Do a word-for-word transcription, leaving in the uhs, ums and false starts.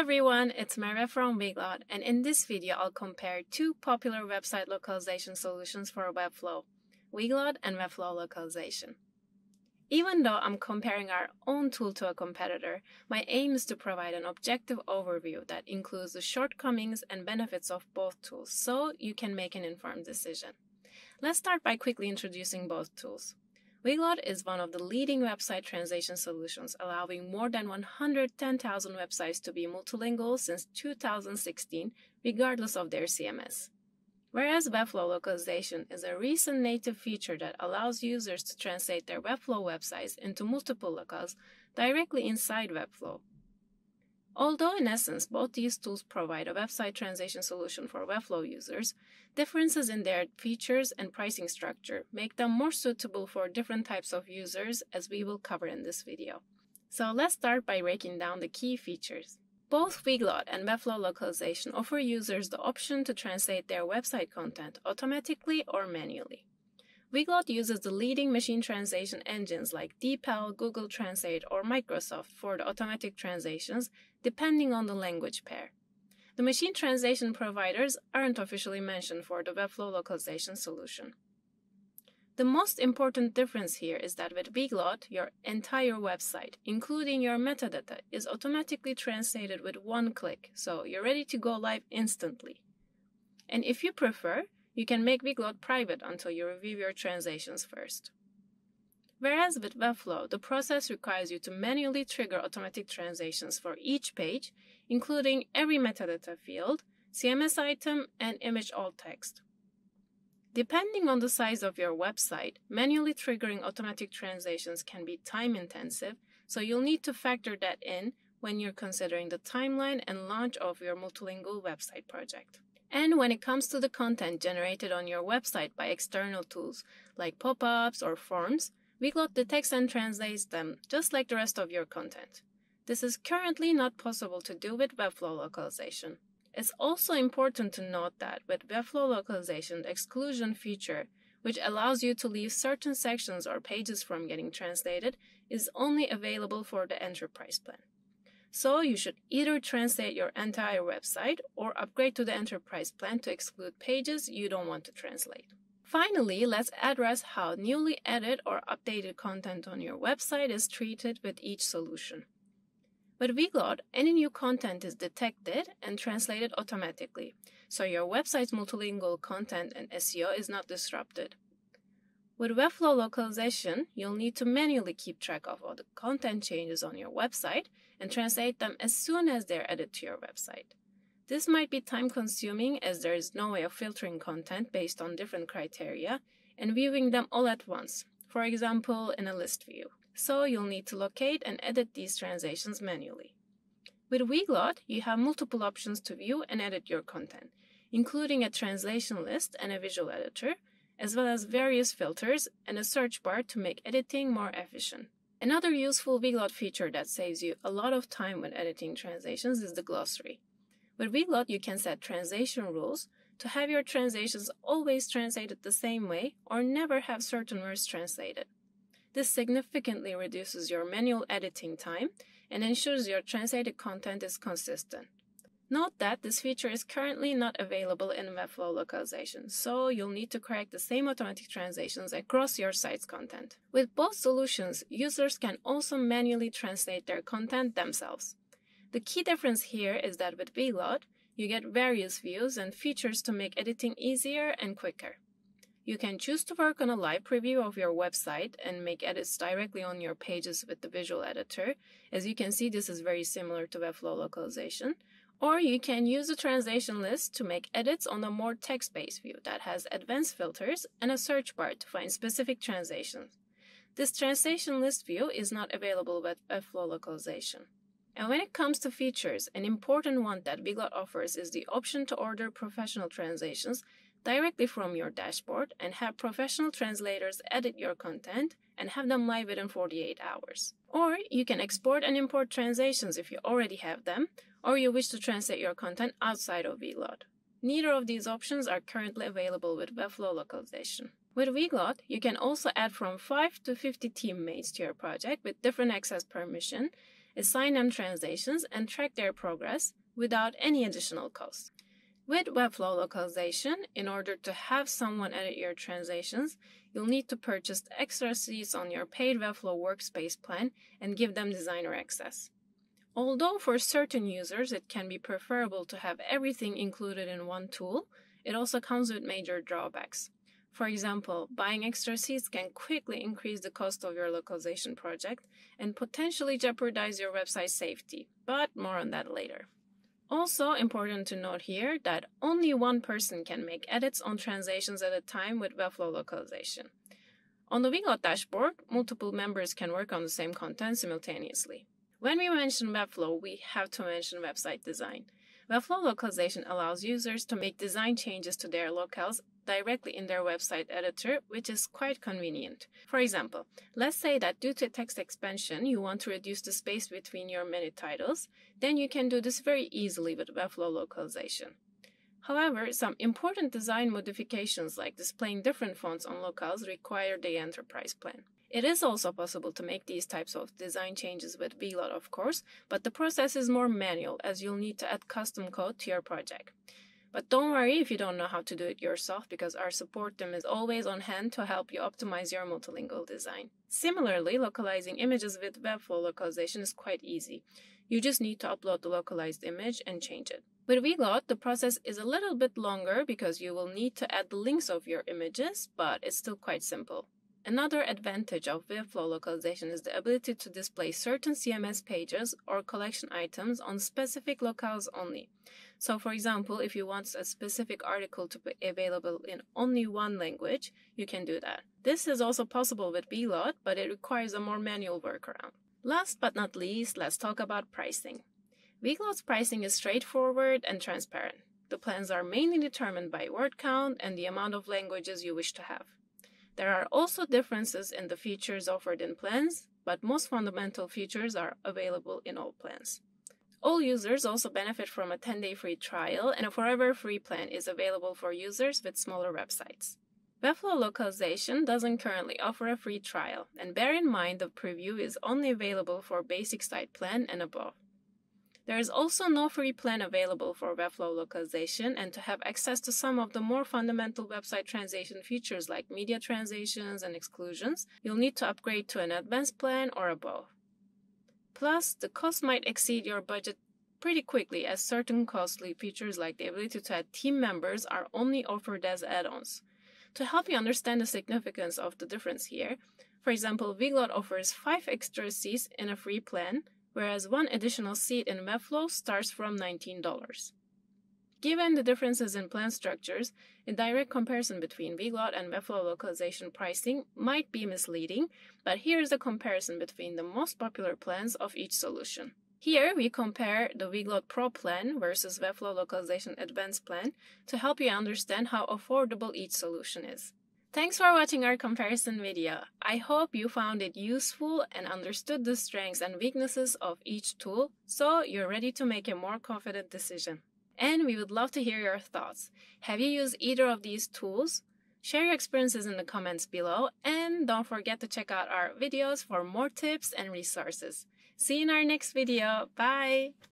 everyone, it's Merve from WeCloud, and in this video I'll compare two popular website localization solutions for Webflow, WeCloud and Webflow Localization. Even though I'm comparing our own tool to a competitor, my aim is to provide an objective overview that includes the shortcomings and benefits of both tools so you can make an informed decision. Let's start by quickly introducing both tools. WeCloud is one of the leading website translation solutions, allowing more than one hundred ten thousand websites to be multilingual since two thousand sixteen, regardless of their C M S. Whereas Webflow Localization is a recent native feature that allows users to translate their Webflow websites into multiple locales directly inside Webflow. Although in essence both these tools provide a website translation solution for Webflow users, differences in their features and pricing structure make them more suitable for different types of users, as we will cover in this video. So let's start by breaking down the key features. Both WeCloud and Webflow Localization offer users the option to translate their website content automatically or manually. WeCloud uses the leading machine translation engines like DeepL, Google Translate, or Microsoft for the automatic translations, depending on the language pair. The machine translation providers aren't officially mentioned for the Webflow Localization solution. The most important difference here is that with WeCloud, your entire website, including your metadata, is automatically translated with one click, so you're ready to go live instantly. And if you prefer, you can make WeCloud private until you review your translations first. Whereas with Webflow, the process requires you to manually trigger automatic translations for each page, including every metadata field, C M S item, and image alt text. Depending on the size of your website, manually triggering automatic translations can be time-intensive, so you'll need to factor that in when you're considering the timeline and launch of your multilingual website project. And when it comes to the content generated on your website by external tools like pop-ups or forms, WeCloud detects and translates them just like the rest of your content. This is currently not possible to do with Webflow Localization. It's also important to note that with Webflow Localization, the exclusion feature, which allows you to leave certain sections or pages from getting translated, is only available for the enterprise plan. So you should either translate your entire website or upgrade to the enterprise plan to exclude pages you don't want to translate. Finally, let's address how newly added or updated content on your website is treated with each solution. With WeCloud, any new content is detected and translated automatically, so your website's multilingual content and S E O is not disrupted. With Webflow Localization, you'll need to manually keep track of all the content changes on your website and translate them as soon as they're added to your website. This might be time-consuming as there is no way of filtering content based on different criteria and viewing them all at once, for example, in a list view. So you'll need to locate and edit these translations manually. With WeCloud, you have multiple options to view and edit your content, including a translation list and a visual editor, as well as various filters and a search bar to make editing more efficient. Another useful WeCloud feature that saves you a lot of time when editing translations is the glossary. With WeCloud, you can set translation rules to have your translations always translated the same way or never have certain words translated. This significantly reduces your manual editing time and ensures your translated content is consistent. Note that this feature is currently not available in Webflow Localization, so you'll need to correct the same automatic translations across your site's content. With both solutions, users can also manually translate their content themselves. The key difference here is that with WeCloud, you get various views and features to make editing easier and quicker. You can choose to work on a live preview of your website and make edits directly on your pages with the visual editor. As you can see, this is very similar to Webflow Localization. Or you can use the translation list to make edits on a more text-based view that has advanced filters and a search bar to find specific translations. This translation list view is not available with Webflow Localization. And when it comes to features, an important one that WeCloud offers is the option to order professional translations directly from your dashboard and have professional translators edit your content and have them live within forty-eight hours. Or you can export and import translations if you already have them, or you wish to translate your content outside of WeCloud. Neither of these options are currently available with Webflow Localization. With WeCloud, you can also add from five to fifty teammates to your project with different access permission, assign them translations, and track their progress without any additional cost. With Webflow localization, in order to have someone edit your translations, you'll need to purchase extra seats on your paid Webflow workspace plan and give them designer access. Although for certain users it can be preferable to have everything included in one tool, it also comes with major drawbacks. For example, buying extra seats can quickly increase the cost of your localization project and potentially jeopardize your website safety, but more on that later. Also important to note here that only one person can make edits on translations at a time with Webflow localization. On the Wingot dashboard, multiple members can work on the same content simultaneously. When we mention Webflow, we have to mention website design. Webflow localization allows users to make design changes to their locales directly in their website editor, which is quite convenient. For example, let's say that due to text expansion, you want to reduce the space between your menu titles, then you can do this very easily with Webflow localization. However, some important design modifications like displaying different fonts on locales require the enterprise plan. It is also possible to make these types of design changes with Wingot, of course, but the process is more manual as you'll need to add custom code to your project. But don't worry if you don't know how to do it yourself, because our support team is always on hand to help you optimize your multilingual design. Similarly, localizing images with Webflow localization is quite easy. You just need to upload the localized image and change it. With Wingot, the process is a little bit longer because you will need to add the links of your images, but it's still quite simple. Another advantage of Webflow localization is the ability to display certain C M S pages or collection items on specific locales only. So, for example, if you want a specific article to be available in only one language, you can do that. This is also possible with Wingot, but it requires a more manual workaround. Last but not least, let's talk about pricing. Wingot's pricing is straightforward and transparent. The plans are mainly determined by word count and the amount of languages you wish to have. There are also differences in the features offered in plans, but most fundamental features are available in all plans. All users also benefit from a ten day free trial, and a forever free plan is available for users with smaller websites. Webflow localization doesn't currently offer a free trial, and bear in mind the preview is only available for basic site plan and above. There is also no free plan available for Webflow localization, and to have access to some of the more fundamental website translation features like media translations and exclusions, you'll need to upgrade to an advanced plan or above. Plus, the cost might exceed your budget pretty quickly, as certain costly features like the ability to add team members are only offered as add-ons. To help you understand the significance of the difference here, for example, Wingot offers five extra seats in a free plan, whereas one additional seat in Webflow starts from nineteen dollars. Given the differences in plan structures, a direct comparison between Wingot and Webflow localization pricing might be misleading, but here is a comparison between the most popular plans of each solution. Here we compare the Wingot Pro plan versus Webflow localization Advanced plan to help you understand how affordable each solution is. Thanks for watching our comparison video. I hope you found it useful and understood the strengths and weaknesses of each tool, so you're ready to make a more confident decision. And we would love to hear your thoughts. Have you used either of these tools? Share your experiences in the comments below, and don't forget to check out our videos for more tips and resources. See you in our next video. Bye!